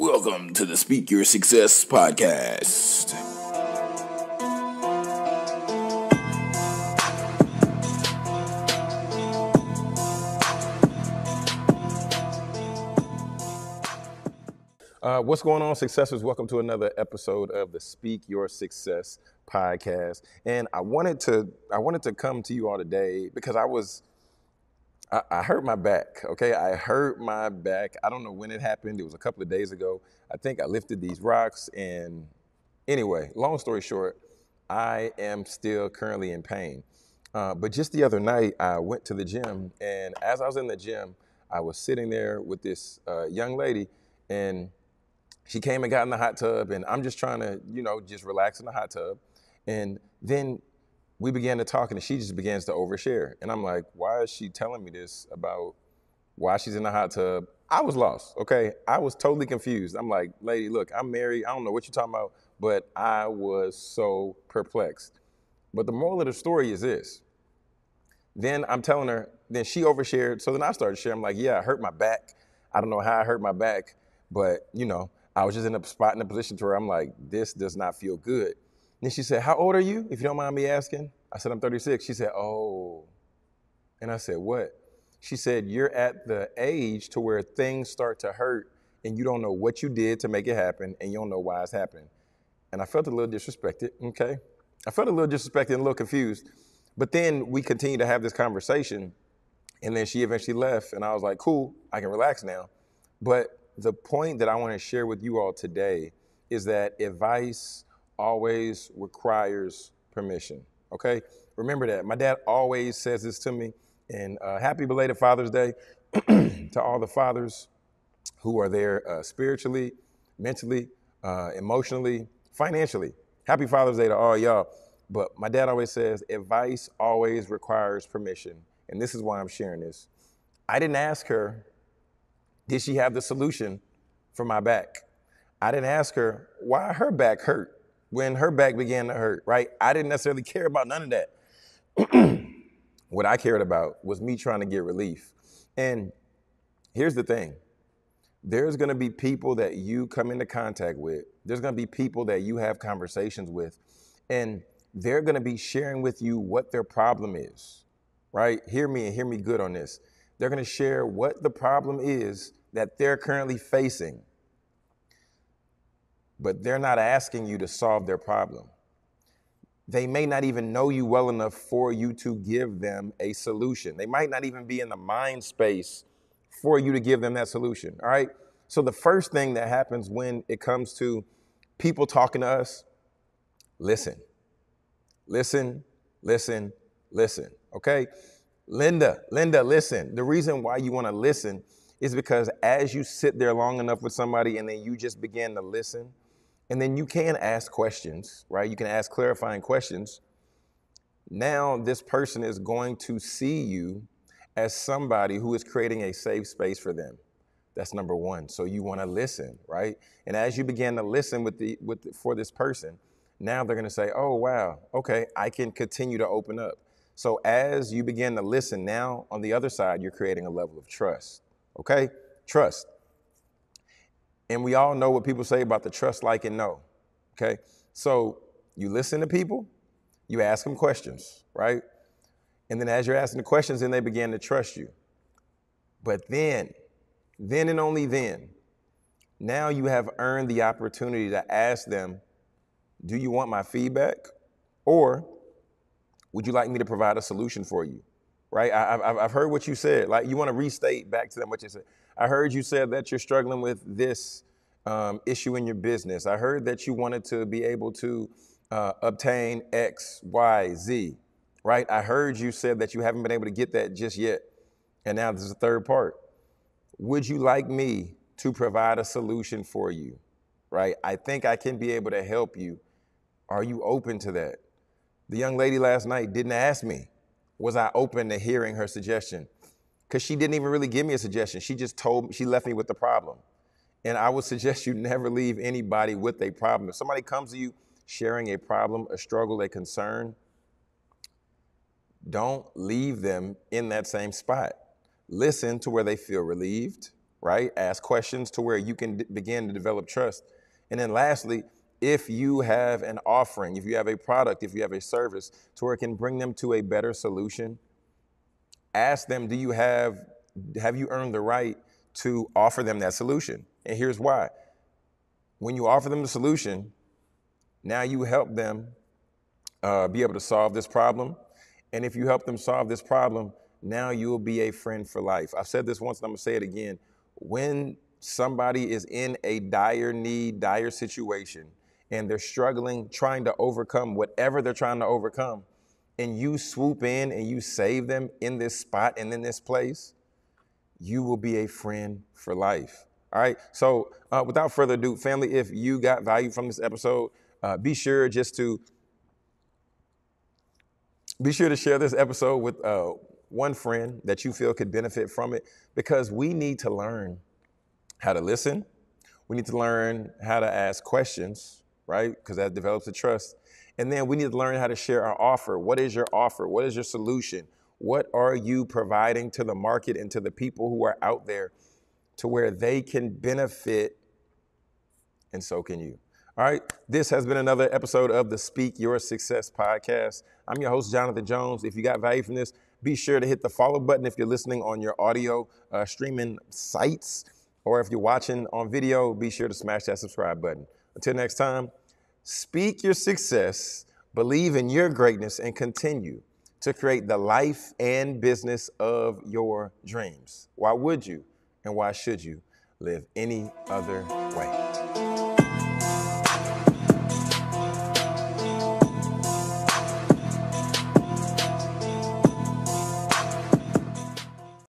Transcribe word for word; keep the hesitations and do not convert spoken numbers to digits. Welcome to the Speak Your Success Podcast. Uh, what's going on, successors? Welcome to another episode of the Speak Your Success Podcast. And I wanted to I wanted to come to you all today because I was I hurt my back, okay? I hurt my back. I don't know when it happened. It was a couple of days ago. I think I lifted these rocks, and anyway, long story short, I am still currently in pain. Uh, but just the other night, I went to the gym, and as I was in the gym, I was sitting there with this uh, young lady, and she came and got in the hot tub, and I'm just trying to, you know, just relax in the hot tub. And then we began to talk, and she just begins to overshare. And I'm like, why is she telling me this about why she's in the hot tub? I was lost, okay? I was totally confused. I'm like, lady, look, I'm married. I don't know what you're talking about, but I was so perplexed. But the moral of the story is this. Then I'm telling her, then she overshared. So then I started sharing. I'm like, yeah, I hurt my back. I don't know how I hurt my back, but, you know, I was just in a spot in a position to where I'm like, this does not feel good. Then she said, how old are you, if you don't mind me asking? I said, I'm thirty-six. She said, oh. And I said, what? She said, you're at the age to where things start to hurt and you don't know what you did to make it happen and you don't know why it's happened. And I felt a little disrespected, okay? I felt a little disrespected and a little confused. But then we continued to have this conversation, and then she eventually left, and I was like, cool, I can relax now. But the point that I want to share with you all today is that advice always requires permission, okay? Remember that. My dad always says this to me, and uh, happy belated Father's Day to all the fathers who are there uh, spiritually, mentally, uh, emotionally, financially. Happy Father's Day to all y'all. But my dad always says, advice always requires permission, and this is why I'm sharing this. I didn't ask her, did she have the solution for my back? I didn't ask her why her back hurt when her back began to hurt, right? I didn't necessarily care about none of that. What I cared about was me trying to get relief. And here's the thing. There's gonna be people that you come into contact with. There's gonna be people that you have conversations with, and they're gonna be sharing with you what their problem is, right? Hear me and hear me good on this. They're gonna share what the problem is that they're currently facing, but they're not asking you to solve their problem. They may not even know you well enough for you to give them a solution. They might not even be in the mind space for you to give them that solution, all right? So the first thing that happens when it comes to people talking to us, listen, listen, listen, listen, okay? Linda, Linda, listen. The reason why you wanna listen is because as you sit there long enough with somebody and then you just begin to listen, and then you can ask questions, right? You can ask clarifying questions. Now this person is going to see you as somebody who is creating a safe space for them. That's number one. So you want to listen, right? And as you begin to listen with the, with the, for this person, now they're going to say, oh, wow, okay, I can continue to open up. So as you begin to listen now, on the other side, you're creating a level of trust, okay? Trust. And we all know what people say about the trust, like, and know, okay? So you listen to people, you ask them questions, right? And then as you're asking the questions, then they begin to trust you. But then, then and only then, now you have earned the opportunity to ask them, do you want my feedback? Or would you like me to provide a solution for you, right? I, I've, I've heard what you said. Like, you want to restate back to them what you said. I heard you said that you're struggling with this um, issue in your business. I heard that you wanted to be able to uh, obtain X, Y, Z, right? I heard you said that you haven't been able to get that just yet. And now there's a third part. Would you like me to provide a solution for you, right? I think I can be able to help you. Are you open to that? The young lady last night didn't ask me, was I open to hearing her suggestion? Because she didn't even really give me a suggestion. She just told me, she left me with the problem. And I would suggest you never leave anybody with a problem. If somebody comes to you sharing a problem, a struggle, a concern, don't leave them in that same spot. Listen to where they feel relieved, right? Ask questions to where you can d- begin to develop trust. And then lastly, if you have an offering, if you have a product, if you have a service to where it can bring them to a better solution, ask them, do you have, have you earned the right to offer them that solution? And here's why. When you offer them the solution, now you help them uh, be able to solve this problem. And if you help them solve this problem, now you'll be a friend for life. I've said this once and I'm gonna say it again. When somebody is in a dire need, dire situation, and they're struggling, trying to overcome whatever they're trying to overcome, and you swoop in and you save them in this spot and in this place, you will be a friend for life. All right. So uh, without further ado, family, if you got value from this episode, uh, be sure just to be sure to share this episode with uh, one friend that you feel could benefit from it, because we need to learn how to listen. We need to learn how to ask questions, right? Because that develops the trust. And then we need to learn how to share our offer. What is your offer? What is your solution? What are you providing to the market and to the people who are out there to where they can benefit, and so can you. All right, this has been another episode of the Speak Your Success Podcast. I'm your host, Jonathan Jones. If you got value from this, be sure to hit the follow button if you're listening on your audio uh, streaming sites, or if you're watching on video, be sure to smash that subscribe button. Until next time, speak your success, believe in your greatness, and continue to create the life and business of your dreams. Why would you? And why should you live any other way?